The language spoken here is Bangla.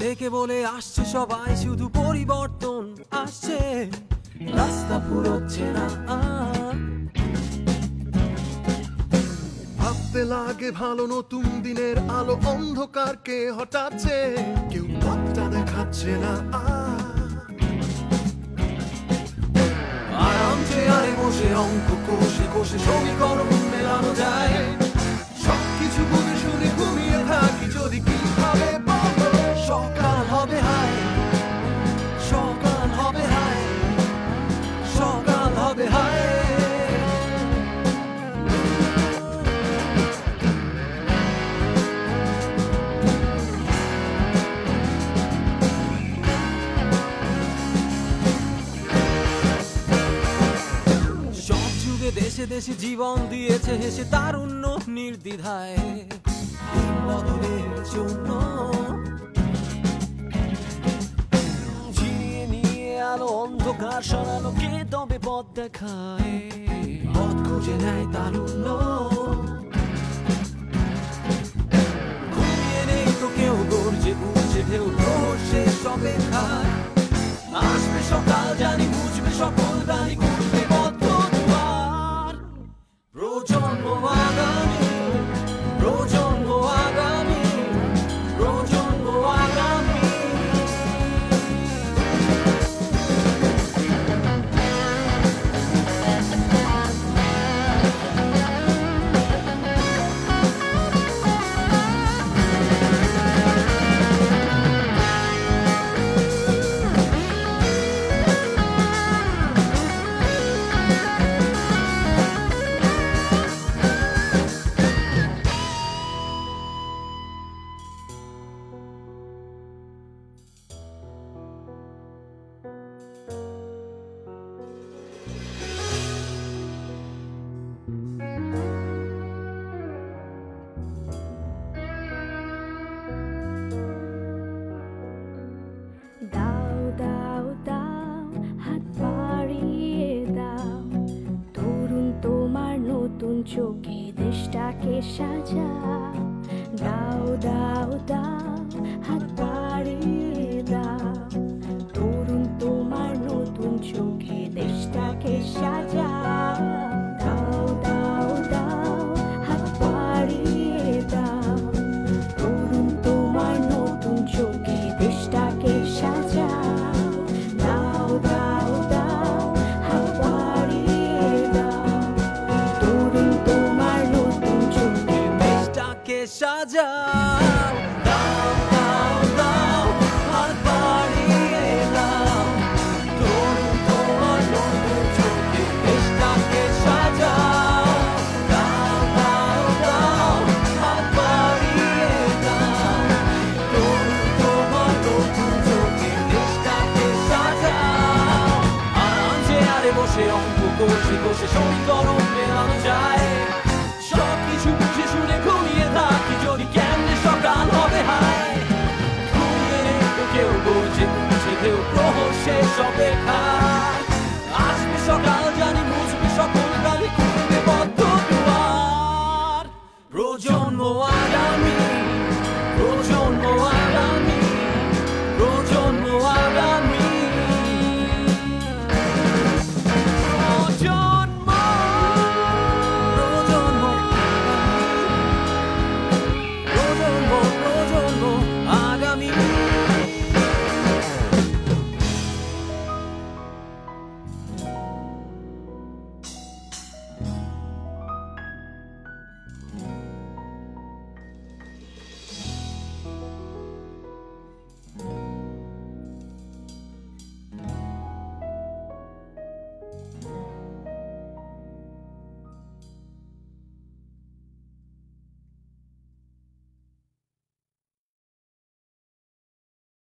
থেকে বলে আসছে সবাই শুধু পরিবর্তন আসছে, রাস্তা পুরোচ্ছে না। ভাবতে লাগে ভালো নতুন দিনের আলো অন্ধকারকে হটাচ্ছে, কেউ পথটা দেখাচ্ছে না। আরাম চেয়ারে বসে অঙ্ক কষে কষে সমীকরণ মেলানো যায়, সবকিছু বুঝে শুনে ঘুমিয়ে থাকি যদি কিভাবে সকাল হবে। হায় সকাল হবে, হায় সকাল হবে, হায়। সব যুগে দেশে দেশে জীবন দিয়েছে হেসে তারুণ্য নির্দ্বিধায় বদলের জন্য। অন্ধকার সরানো কে তবে পথ দেখায়, পথ খুঁজে নেয় তারুণ্য। ঘুমিয়ে নেই তো কেউ, গর্জে বুঝে ঢেউ ঘষে সবে খায়। আসবে সকাল জানি, বুঝবে সকল দানি, ঘুরবে বদ্ধ দুয়ার। প্রজন্ম আগামী, প্রজন্ম আগামী, প্রজন্ম আগামী। I'll be